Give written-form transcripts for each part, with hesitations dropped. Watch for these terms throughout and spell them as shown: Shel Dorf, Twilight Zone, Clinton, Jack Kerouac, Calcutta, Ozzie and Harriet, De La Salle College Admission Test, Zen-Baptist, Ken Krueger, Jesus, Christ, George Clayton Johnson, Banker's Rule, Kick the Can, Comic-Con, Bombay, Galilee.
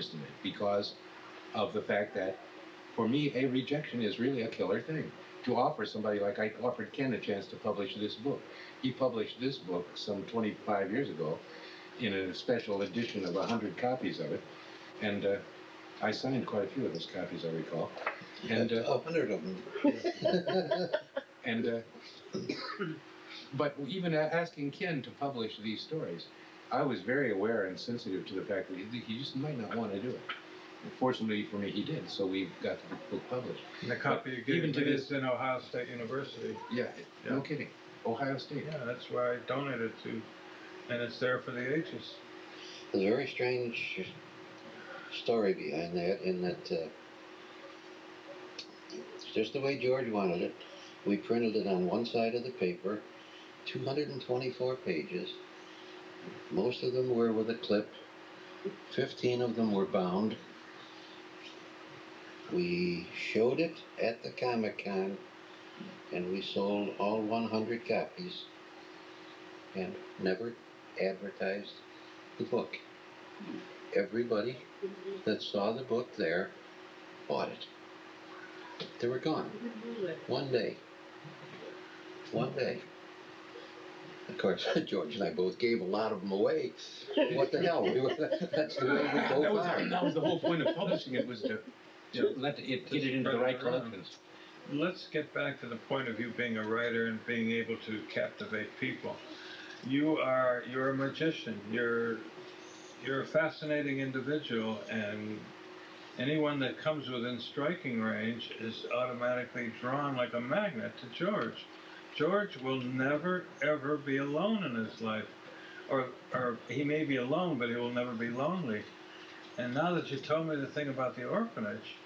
interest in it because of the fact that, for me, a rejection is really a killer thing. To offer somebody, like I offered Ken a chance to publish this book. He published this book some 25 years ago in a special edition of 100 copies of it, and I signed quite a few of those copies, I recall. And 100 of them. And but even asking Ken to publish these stories, I was very aware and sensitive to the fact that he just might not want to do it. Fortunately for me, he did, so we got the book published. And the copy you gave me is in Ohio State University. Yeah, yeah, no kidding. Ohio State. Yeah, that's where I donated to, and it's there for the ages. There's a very strange story behind that, in that it's just the way George wanted it. We printed it on one side of the paper, 224 pages. Most of them were with a clip. 15 of them were bound. We showed it at the Comic-Con, and we sold all 100 copies and never advertised the book. Everybody that saw the book there bought it. They were gone. One day. One day. Of course, George and I both gave a lot of them away. What the hell? That's the way we both are. That was the whole point of publishing it, was to let it get it into the right collections. Let's get back to the point of you being a writer and being able to captivate people. You're a magician. You're a fascinating individual, and anyone that comes within striking range is automatically drawn like a magnet to George. George will never, ever be alone in his life. Or he may be alone, but he will never be lonely. And now that you told me the thing about the orphanage,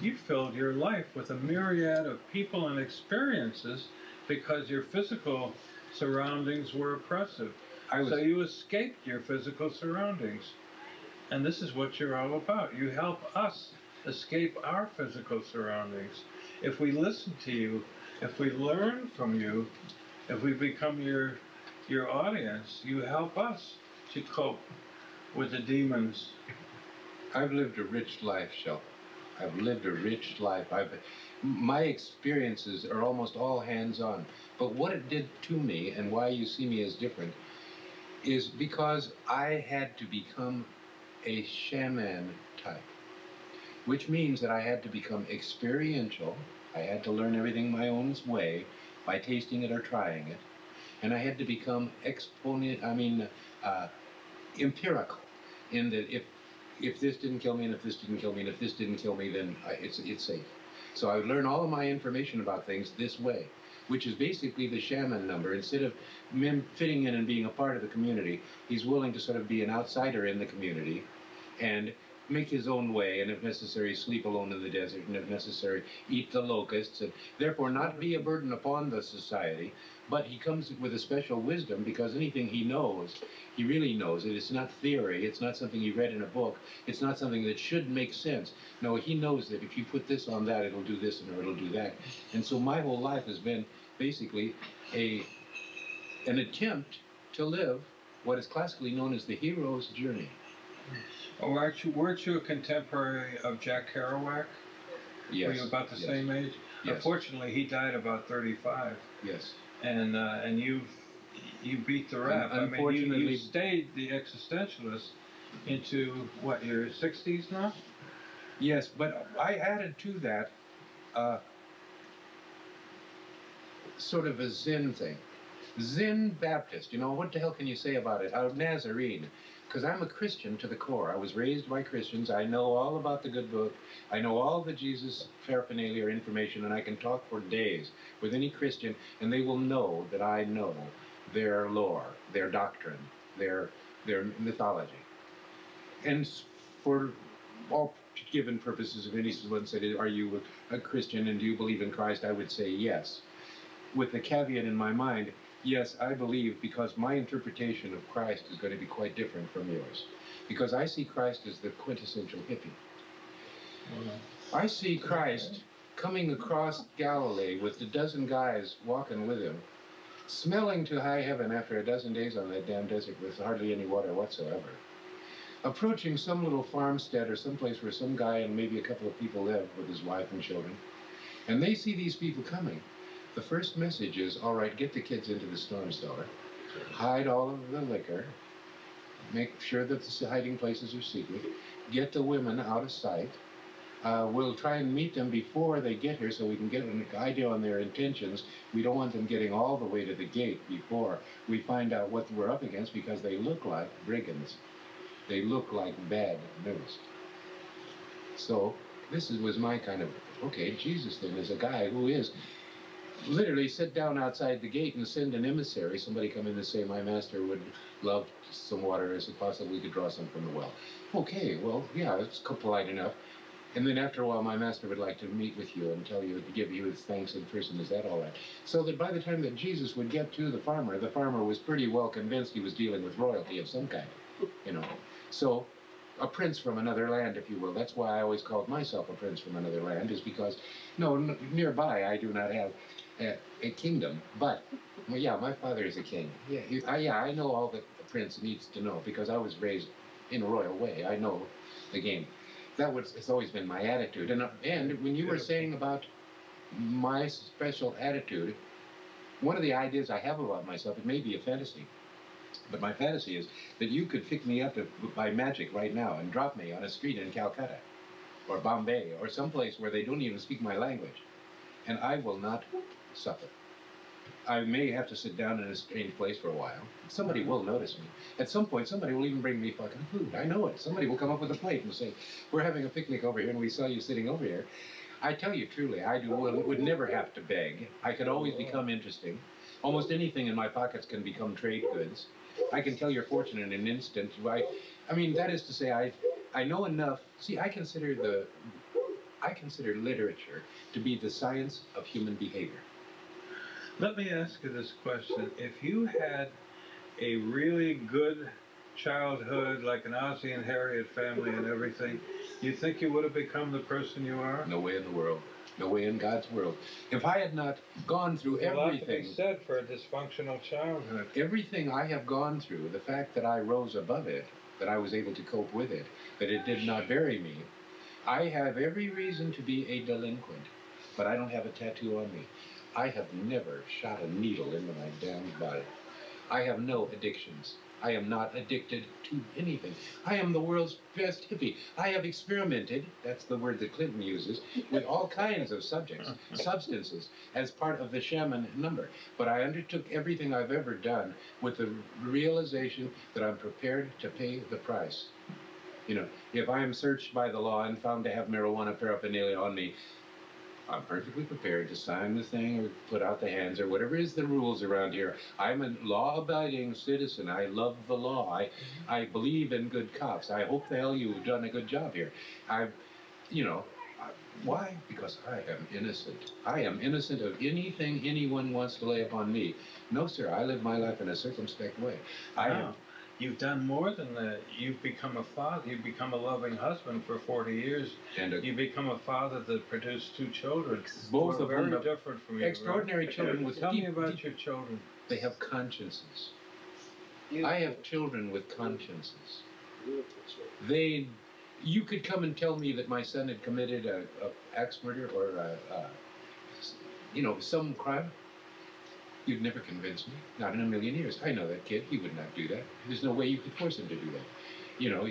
you filled your life with a myriad of people and experiences because your physical surroundings were oppressive. So you escaped your physical surroundings. And this is what you're all about. You help us escape our physical surroundings. If we listen to you, if we learn from you, if we become your audience, you help us to cope with the demons. I've lived a rich life, Shel. I've lived a rich life. My experiences are almost all hands-on. But what it did to me and why you see me as different is because I had to become a shaman type, which means that I had to become experiential. I had to learn everything my own way by tasting it or trying it, and I had to become empirical. In that, if this didn't kill me, and if this didn't kill me, and if this didn't kill me, then it's safe. So I would learn all of my information about things this way, which is basically the shaman number. Instead of him fitting in and being a part of the community, he's willing to sort of be an outsider in the community, and make his own way, and if necessary, sleep alone in the desert, and if necessary, eat the locusts, and therefore not be a burden upon the society. But he comes with a special wisdom, because anything he knows, he really knows it. It's not theory. It's not something he read in a book. It's not something that should make sense. No, he knows that if you put this on that, it'll do this, and it'll do that. And so my whole life has been basically an attempt to live what is classically known as the hero's journey. Oh, weren't you a contemporary of Jack Kerouac? Yes. Were you about the same age? Yes. Unfortunately, he died about 35. Yes. And you beat the rap. Unfortunately, I mean, you stayed the existentialist into what, your 60s now? Yes, but I added to that sort of a Zen thing. Zen Baptist. You know, what the hell can you say about it? Nazarene. Because I'm a Christian to the core. I was raised by Christians. I know all about the good book. I know all the Jesus paraphernalia information, and I can talk for days with any Christian, and they will know that I know their lore, their doctrine, their mythology. And for all given purposes, if anyone said, are you a Christian and do you believe in Christ, I would say yes. With the caveat in my mind, yes, I believe, because my interpretation of Christ is going to be quite different from yours. Because I see Christ as the quintessential hippie. I see Christ coming across Galilee with a dozen guys walking with him, smelling to high heaven after a dozen days on that damn desert with hardly any water whatsoever. approaching some little farmstead or someplace where some guy and maybe a couple of people live with his wife and children, and they see these people coming. The first message is, all right, get the kids into the storm cellar, hide all of the liquor, make sure that the hiding places are secret, get the women out of sight. We'll try and meet them before they get here so we can get an idea on their intentions. We don't want them getting all the way to the gate before we find out what we're up against, because they look like brigands. They look like bad news. So this was my kind of, okay, Jesus thing is a guy who is literally sit down outside the gate and send an emissary, somebody come in and say, my master would love some water, as it possibly could draw some from the well. Okay, well, yeah, it's polite enough. And then after a while, my master would like to meet with you and tell you, give you his thanks in person. Is that all right? So that by the time that Jesus would get to the farmer was pretty well convinced he was dealing with royalty of some kind, you know. So a prince from another land, if you will. That's why I always called myself a prince from another land, is because, no, nearby I do not have a kingdom. But, well, yeah, my father is a king. Yeah, I know all that a prince needs to know because I was raised in a royal way. I know the game. That was, it's always been my attitude. And when you were saying about my special attitude, one of the ideas I have about myself, it may be a fantasy, but my fantasy is that you could pick me up by magic right now and drop me on a street in Calcutta or Bombay or someplace where they don't even speak my language, and I will not suffer. I may have to sit down in a strange place for a while. Somebody will notice me. At some point, somebody will even bring me fucking food. I know it. Somebody will come up with a plate and say, we're having a picnic over here, and we saw you sitting over here. I tell you truly, I would never have to beg. I could always become interesting. Almost anything in my pockets can become trade goods. I can tell your fortune in an instant. I mean, that is to say, I know enough. See, I consider literature to be the science of human behavior. Let me ask you this question. If you had a really good childhood, like an Ozzie and Harriet family and everything, you think you would have become the person you are? No way in the world. No way in God's world. If I had not gone through everything... A lot to be said for a dysfunctional childhood. Everything I have gone through, the fact that I rose above it, that I was able to cope with it, that it did not bury me, I have every reason to be a delinquent, but I don't have a tattoo on me. I have never shot a needle into my damn body. I have no addictions. I am not addicted to anything. I am the world's best hippie. I have experimented, that's the word that Clinton uses, with all kinds of substances, as part of the shaman number. But I undertook everything I've ever done with the realization that I'm prepared to pay the price. You know, if I am searched by the law and found to have marijuana paraphernalia on me, I'm perfectly prepared to sign the thing or put out the hands or whatever is the rules around here. I'm a law-abiding citizen. I love the law. I believe in good cops. I hope the hell you've done a good job here. Why? Because I am innocent. I am innocent of anything anyone wants to lay upon me. No, sir, I live my life in a circumspect way. I am. You've done more than that. You've become a father. You've become a loving husband for 40 years. You've become a father that produced two children. Both of them very different from you. Extraordinary children with deep... Tell me about your children. They have consciences. I have children with consciences. They... You could come and tell me that my son had committed an axe murder or, some crime. You'd never convince me. Not in a million years. I know that kid. He would not do that. There's no way you could force him to do that. You know,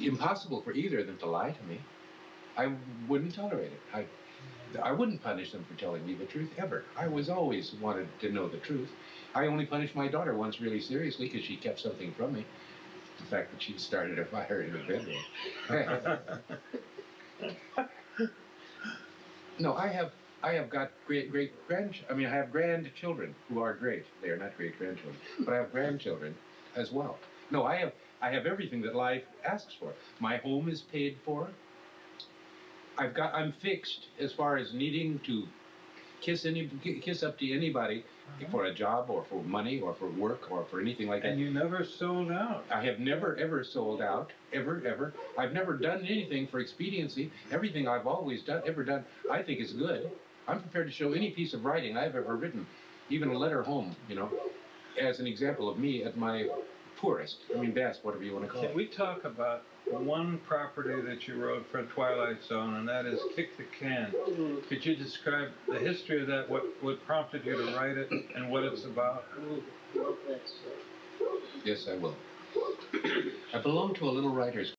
impossible for either of them to lie to me. I wouldn't tolerate it. I wouldn't punish them for telling me the truth, ever. I was always wanted to know the truth. I only punished my daughter once really seriously because she kept something from me. The fact that she started a fire in her bedroom. No, I have got I have grandchildren who are great. They are not great grandchildren, but I have grandchildren as well. No, I have everything that life asks for. My home is paid for. I'm fixed as far as needing to kiss up to anybody for a job or for money or for work or for anything like that. And you never sold out. I have never ever sold out, ever. I've never done anything for expediency. Everything I've always done, I think is good. I'm prepared to show any piece of writing I've ever written, even a letter home, you know, as an example of me at my tourist. I mean, best, whatever you want to call it. Can we talk about one property that you wrote for Twilight Zone, and that is Kick the Can? Could you describe the history of that, what prompted you to write it, and what it's about? Yes, I will. I belong to a little writer's